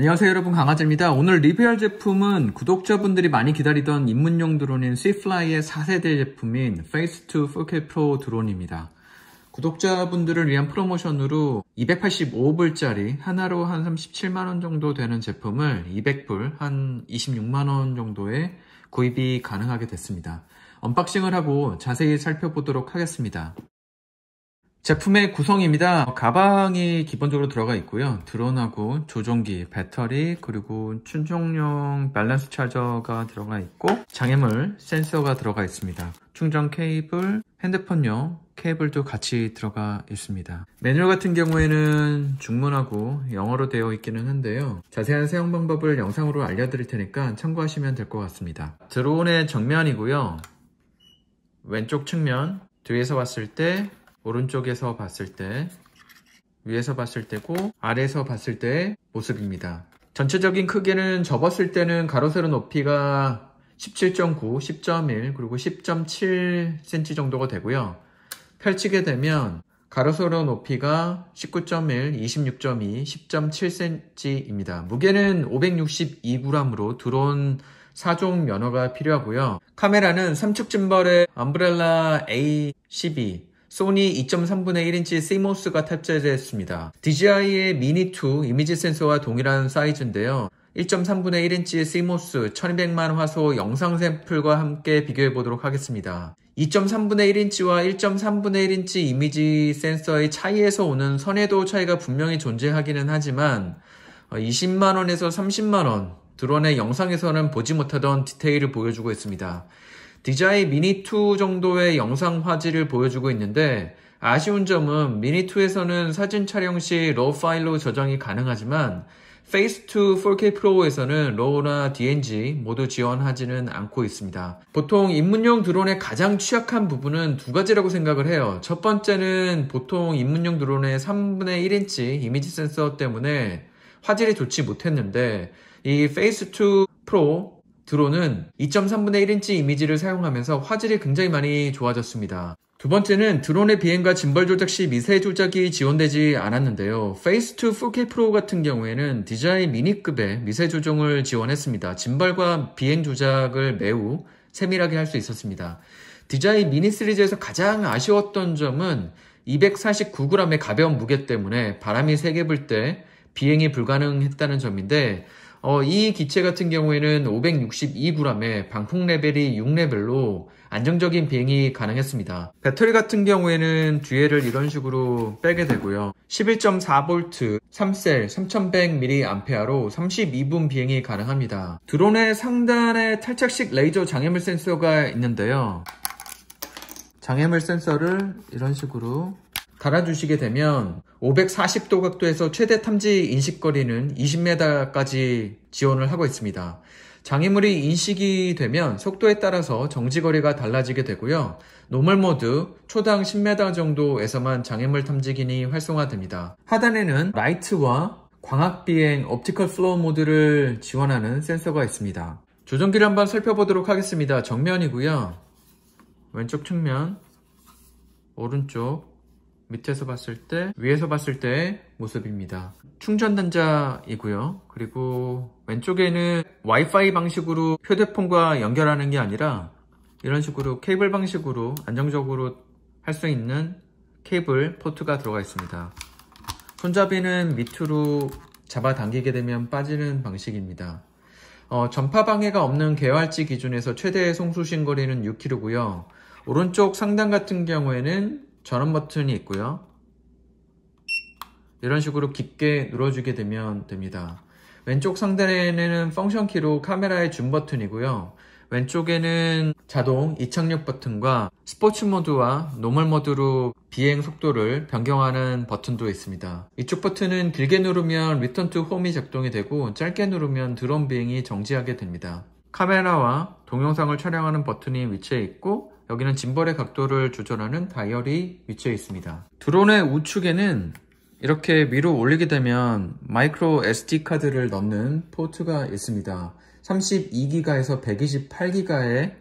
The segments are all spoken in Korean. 안녕하세요 여러분, 강아지입니다. 오늘 리뷰할 제품은 구독자분들이 많이 기다리던 입문용 드론인 C플라이의 4세대 제품인 Faith2 4K Pro 드론입니다. 구독자분들을 위한 프로모션으로 285불짜리 하나로 한 37만원 정도 되는 제품을 200불, 한 26만원 정도에 구입이 가능하게 됐습니다. 언박싱을 하고 자세히 살펴보도록 하겠습니다. 제품의 구성입니다. 가방이 기본적으로 들어가 있고요. 드론하고 조종기, 배터리, 그리고 충전용 밸런스 차저가 들어가 있고 장애물 센서가 들어가 있습니다. 충전 케이블, 핸드폰용 케이블도 같이 들어가 있습니다. 매뉴얼 같은 경우에는 중문하고 영어로 되어 있기는 한데요. 자세한 사용 방법을 영상으로 알려드릴 테니까 참고하시면 될 것 같습니다. 드론의 정면이고요. 왼쪽 측면, 뒤에서 봤을 때, 오른쪽에서 봤을 때, 위에서 봤을 때고 아래에서 봤을 때의 모습입니다. 전체적인 크기는 접었을 때는 가로세로 높이가 17.9, 10.1 그리고 10.7cm 정도가 되고요. 펼치게 되면 가로세로 높이가 19.1, 26.2, 10.7cm입니다. 무게는 562g으로 드론 4종 면허가 필요하고요. 카메라는 3축 짐벌의 엄브렐라 A12, 소니 2.3분의 1인치 시모스가 탑재되었습니다. DJI의 미니2 이미지 센서와 동일한 사이즈인데요. 1.3분의 1인치 시모스 1200만 화소 영상 샘플과 함께 비교해 보도록 하겠습니다. 2.3분의 1인치와 1.3분의 1인치 이미지 센서의 차이에서 오는 선회도 차이가 분명히 존재하기는 하지만 20만원에서 30만원 드론의 영상에서는 보지 못하던 디테일을 보여주고 있습니다. DJI 미니2 정도의 영상 화질을 보여주고 있는데 아쉬운 점은 미니2에서는 사진 촬영 시 로우 파일로 저장이 가능하지만 Faith2 4K Pro에서는 로우나 DNG 모두 지원하지는 않고 있습니다. 보통 입문용 드론의 가장 취약한 부분은 두 가지라고 생각을 해요. 첫 번째는 보통 입문용 드론의 3분의 1인치 이미지 센서 때문에 화질이 좋지 못했는데 이 Faith2 Pro 드론은 2.3분의 1인치 이미지를 사용하면서 화질이 굉장히 많이 좋아졌습니다. 두 번째는 드론의 비행과 짐벌 조작 시 미세 조작이 지원되지 않았는데요. Faith2 4K Pro 같은 경우에는 DJI 미니급의 미세 조정을 지원했습니다. 짐벌과 비행 조작을 매우 세밀하게 할 수 있었습니다. DJI 미니 시리즈에서 가장 아쉬웠던 점은 249g의 가벼운 무게 때문에 바람이 세게 불 때 비행이 불가능했다는 점인데 이 기체 같은 경우에는 562g의 방콕 레벨이 6레벨로 안정적인 비행이 가능했습니다. 배터리 같은 경우에는 뒤에를 이런 식으로 빼게 되고요. 11.4V, 3셀, 3100mAh로 32분 비행이 가능합니다. 드론의 상단에 탈착식 레이저 장애물 센서가 있는데요. 장애물 센서를 이런 식으로 달아주시게 되면 540도 각도에서 최대 탐지 인식거리는 20m까지 지원을 하고 있습니다. 장애물이 인식이 되면 속도에 따라서 정지거리가 달라지게 되고요. 노멀 모드 초당 10m 정도에서만 장애물 탐지기니 활성화됩니다. 하단에는 라이트와 광학비행 옵티컬 플로우 모드를 지원하는 센서가 있습니다. 조종기를 한번 살펴보도록 하겠습니다. 정면이고요. 왼쪽 측면, 오른쪽, 밑에서 봤을 때, 위에서 봤을 때의 모습입니다. 충전 단자이고요. 그리고 왼쪽에는 와이파이 방식으로 휴대폰과 연결하는 게 아니라 이런 식으로 케이블 방식으로 안정적으로 할 수 있는 케이블 포트가 들어가 있습니다. 손잡이는 밑으로 잡아당기게 되면 빠지는 방식입니다. 전파 방해가 없는 개활지 기준에서 최대 송수신 거리는 6km고요. 오른쪽 상단 같은 경우에는 전원 버튼이 있고요. 이런 식으로 깊게 눌러주게 되면 됩니다. 왼쪽 상단에는 펑션 키로 카메라의 줌 버튼이고요. 왼쪽에는 자동 이착륙 버튼과 스포츠 모드와 노멀 모드로 비행 속도를 변경하는 버튼도 있습니다. 이쪽 버튼은 길게 누르면 리턴 투 홈이 작동이 되고 짧게 누르면 드론 비행이 정지하게 됩니다. 카메라와 동영상을 촬영하는 버튼이 위치해 있고 여기는 짐벌의 각도를 조절하는 다이얼이 위치해 있습니다. 드론의 우측에는 이렇게 위로 올리게 되면 마이크로 SD 카드를 넣는 포트가 있습니다. 32기가에서 128기가의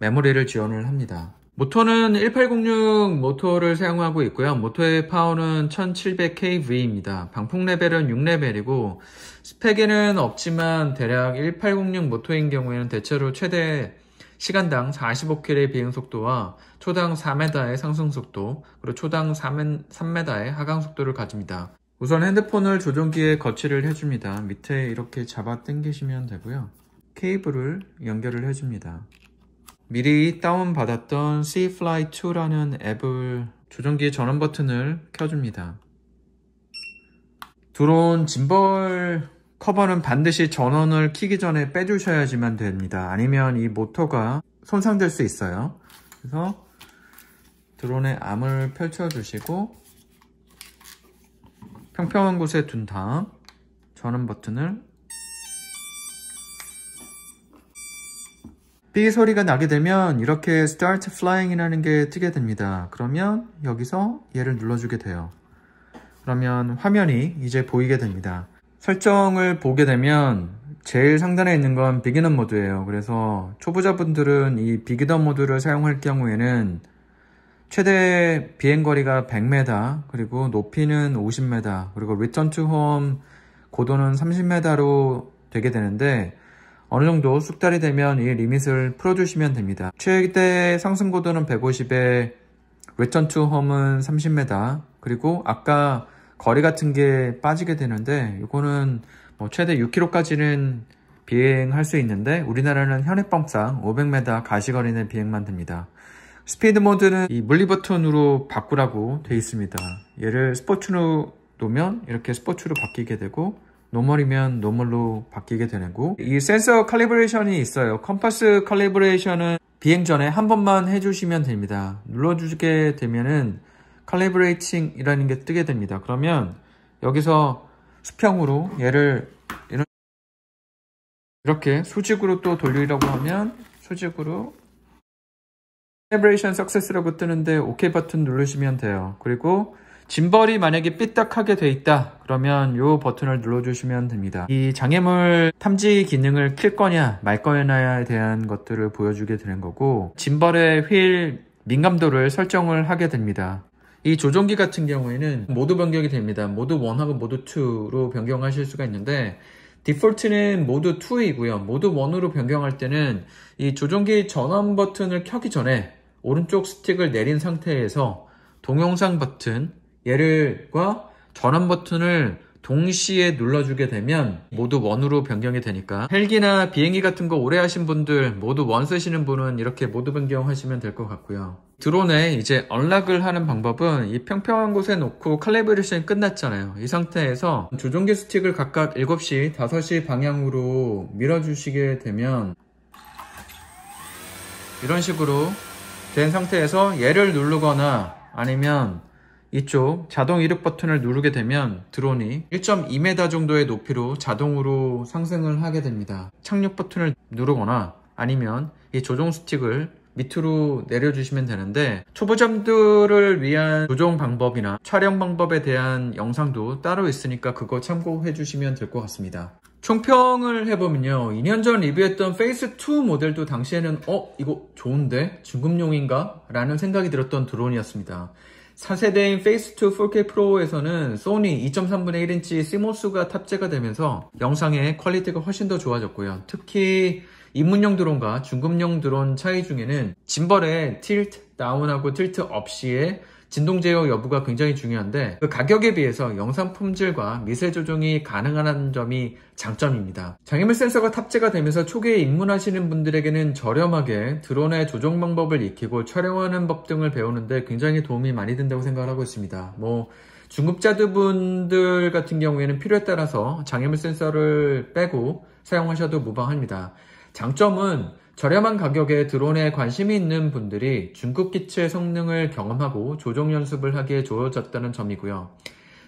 메모리를 지원을 합니다. 모터는 1806 모터를 사용하고 있고요. 모터의 파워는 1700kV입니다. 방풍 레벨은 6레벨이고 스펙에는 없지만 대략 1806 모터인 경우에는 대체로 최대 시간당 45km의 비행 속도와 초당 4m의 상승 속도, 그리고 초당 3m의 하강 속도를 가집니다. 우선 핸드폰을 조종기에 거치를 해줍니다. 밑에 이렇게 잡아 당기시면 되고요. 케이블을 연결을 해줍니다. 미리 다운받았던 Faith2라는 앱을 조종기의 전원 버튼을 켜줍니다. 드론 짐벌 커버는 반드시 전원을 켜기 전에 빼주셔야지만 됩니다. 아니면 이 모터가 손상될 수 있어요. 그래서 드론의 암을 펼쳐주시고 평평한 곳에 둔 다음 전원 버튼을 삐 소리가 나게 되면 이렇게 Start Flying 이라는 게 뜨게 됩니다. 그러면 여기서 얘를 눌러주게 돼요. 그러면 화면이 이제 보이게 됩니다. 설정을 보게 되면 제일 상단에 있는 건 비기너 모드예요. 그래서 초보자분들은 이 비기너 모드를 사용할 경우에는 최대 비행거리가 100m, 그리고 높이는 50m, 그리고 리턴 투 홈 고도는 30m로 되게 되는데 어느 정도 숙달이 되면 이 리밋을 풀어주시면 됩니다. 최대 상승 고도는 150에 리턴 투 홈은 30m, 그리고 아까 거리 같은 게 빠지게 되는데 이거는 뭐 최대 6km까지는 비행할 수 있는데 우리나라는 현행법상 500m 가시거리 내 비행만 됩니다. 스피드 모드는 이 물리 버튼으로 바꾸라고 되어 있습니다. 얘를 스포츠로 놓으면 이렇게 스포츠로 바뀌게 되고 노멀이면 노멀로 바뀌게 되고, 이 센서 칼리브레이션이 있어요. 컴파스 칼리브레이션은 비행 전에 한 번만 해주시면 됩니다. 눌러주게 되면은 칼리브레이팅 이라는 게 뜨게 됩니다. 그러면 여기서 수평으로 얘를 이렇게 수직으로 또 돌리려고 하면 수직으로 칼리브레이션 석세스라고 뜨는데 OK 버튼 누르시면 돼요. 그리고 짐벌이 만약에 삐딱하게 돼 있다 그러면 이 버튼을 눌러주시면 됩니다. 이 장애물 탐지 기능을 킬 거냐 말 거냐에 대한 것들을 보여주게 되는 거고, 짐벌의 휠 민감도를 설정을 하게 됩니다. 이 조종기 같은 경우에는 모드 변경이 됩니다. 모드 1하고 모드 2로 변경하실 수가 있는데 디폴트는 모드 2이고요. 모드 1으로 변경할 때는 이 조종기 전원 버튼을 켜기 전에 오른쪽 스틱을 내린 상태에서 동영상 버튼 얘를과 전원 버튼을 동시에 눌러주게 되면 모드 1으로 변경이 되니까 헬기나 비행기 같은 거 오래 하신 분들, 모드 1 쓰시는 분은 이렇게 모드 변경하시면 될 것 같고요. 드론에 이제 언락을 하는 방법은 이 평평한 곳에 놓고 칼리브레이션이 끝났잖아요. 이 상태에서 조종기 스틱을 각각 7시, 5시 방향으로 밀어주시게 되면 이런 식으로 된 상태에서 얘를 누르거나 아니면 이쪽 자동 이륙 버튼을 누르게 되면 드론이 1.2m 정도의 높이로 자동으로 상승을 하게 됩니다. 착륙 버튼을 누르거나 아니면 이 조종 스틱을 밑으로 내려주시면 되는데, 초보자분들을 위한 조종 방법이나 촬영 방법에 대한 영상도 따로 있으니까 그거 참고해 주시면 될 것 같습니다. 총평을 해보면요, 2년 전 리뷰했던 페이스2 모델도 당시에는 이거 좋은데? 중급용인가? 라는 생각이 들었던 드론이었습니다. 4세대인 페이스2 4K 프로에서는 소니 2.3분의 1인치 시모스가 탑재가 되면서 영상의 퀄리티가 훨씬 더 좋아졌고요. 특히 입문용 드론과 중급용 드론 차이 중에는 짐벌의 틸트 다운하고 틸트 업시의 진동 제어 여부가 굉장히 중요한데 그 가격에 비해서 영상 품질과 미세 조정이 가능하다는 점이 장점입니다. 장애물 센서가 탑재가 되면서 초기에 입문하시는 분들에게는 저렴하게 드론의 조종 방법을 익히고 촬영하는 법 등을 배우는데 굉장히 도움이 많이 된다고 생각하고 있습니다. 중급자분들 같은 경우에는 필요에 따라서 장애물 센서를 빼고 사용하셔도 무방합니다. 장점은 저렴한 가격에 드론에 관심이 있는 분들이 중급 기체 성능을 경험하고 조종 연습을 하기에 좋아졌다는 점이고요.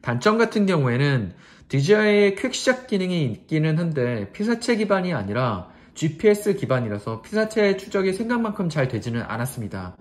단점 같은 경우에는 DJI의 퀵 시작 기능이 있기는 한데 피사체 기반이 아니라 GPS 기반이라서 피사체 추적이 생각만큼 잘 되지는 않았습니다.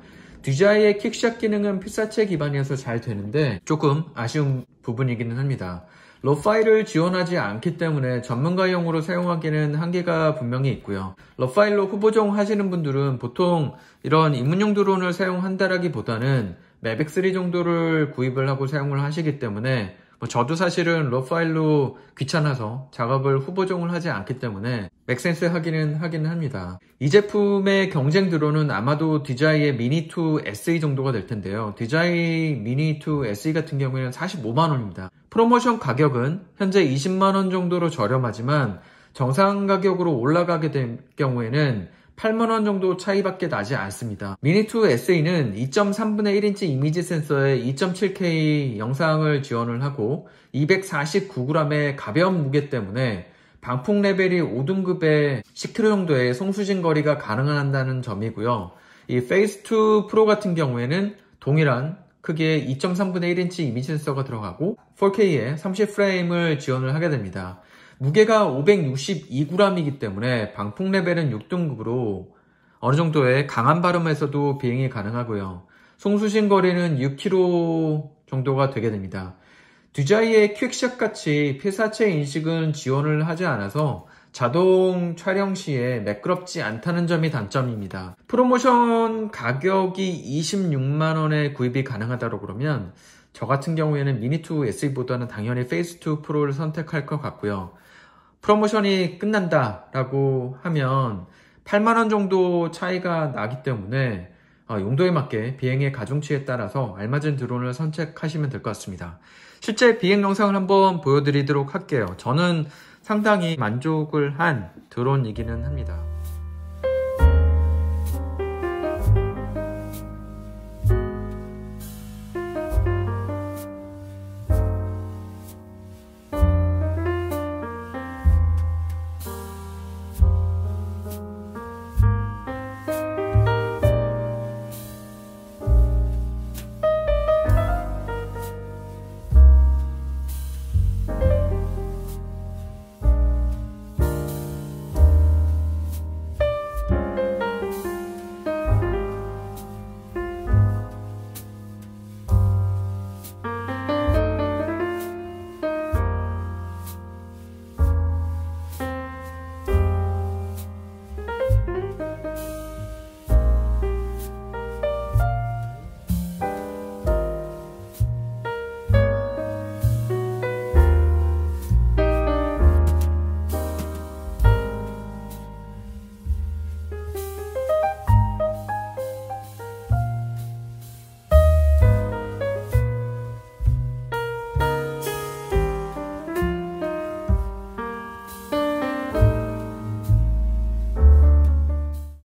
DJI의 퀵 시작 기능은 피사체 기반이어서 잘 되는데 조금 아쉬운 부분이기는 합니다. 러 파일을 지원하지 않기 때문에 전문가용으로 사용하기는 한계가 분명히 있고요. 러 파일로 후보정 하시는 분들은 보통 이런 입문용 드론을 사용한다라기보다는 매빅 3 정도를 구입을 하고 사용을 하시기 때문에, 저도 사실은 러 파일로 귀찮아서 작업을 후보정을 하지 않기 때문에 맥센스 하기는 합니다. 이 제품의 경쟁 드론은 아마도 DJI의 미니2 SE 정도가 될 텐데요. DJI 미니2 SE 같은 경우에는 45만원입니다. 프로모션 가격은 현재 20만원 정도로 저렴하지만 정상 가격으로 올라가게 된 경우에는 8만원 정도 차이밖에 나지 않습니다. 미니2 SE는 2.3분의 1인치 이미지 센서에 2.7K 영상을 지원을 하고 249g의 가벼운 무게 때문에 방풍 레벨이 5등급에 10km 정도의 송수신 거리가 가능하다는 점이고요. 이 Faith2 Pro 같은 경우에는 동일한 크기의 2.3분의 1인치 이미지 센서가 들어가고 4K에 30프레임을 지원을 하게 됩니다. 무게가 562g이기 때문에 방풍 레벨은 6등급으로 어느 정도의 강한 바람에서도 비행이 가능하고요. 송수신 거리는 6km 정도가 되게 됩니다. DJI의 퀵샷 같이 피사체 인식은 지원을 하지 않아서 자동 촬영 시에 매끄럽지 않다는 점이 단점입니다. 프로모션 가격이 26만원에 구입이 가능하다고 그러면 저 같은 경우에는 미니2 SE보다는 당연히 Faith2 Pro를 선택할 것 같고요. 프로모션이 끝난다라고 하면 8만원 정도 차이가 나기 때문에 용도에 맞게 비행의 가중치에 따라서 알맞은 드론을 선택하시면 될 것 같습니다. 실제 비행 영상을 한번 보여드리도록 할게요. 저는 상당히 만족을 한 드론이기는 합니다.